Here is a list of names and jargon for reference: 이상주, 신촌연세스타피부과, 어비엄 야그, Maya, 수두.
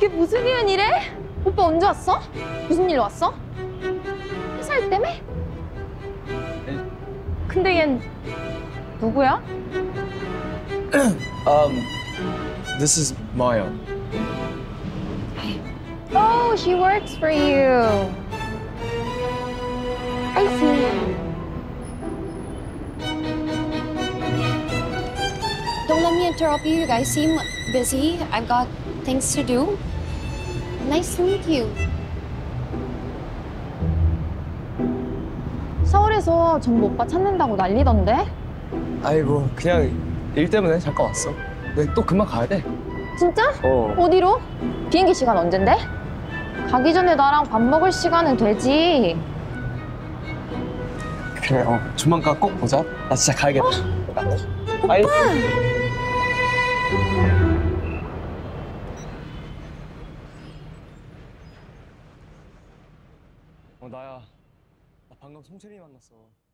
그게 무슨 우연이래? 오빠 언제 왔어? 무슨 일로 왔어? 회사일 때문에? 근데 얜 누구야? This is Maya. Oh, she works for you. I see. Don't let me interrupt you. You guys seem busy. I've got things to do. Nice to meet you. 서울에서 전부 오빠 찾는다고 난리던데? 아이고, 그냥 일 때문에 잠깐 왔어. 근데 또 금방 가야 돼. 진짜? 어디로? 비행기 시간 언젠데? 가기 전에 나랑 밥 먹을 시간은 되지. 그래, 조만간 꼭 보자. 나 진짜 가야겠다. 오빠! 아이. 나야. 나 방금 송철이 만났어.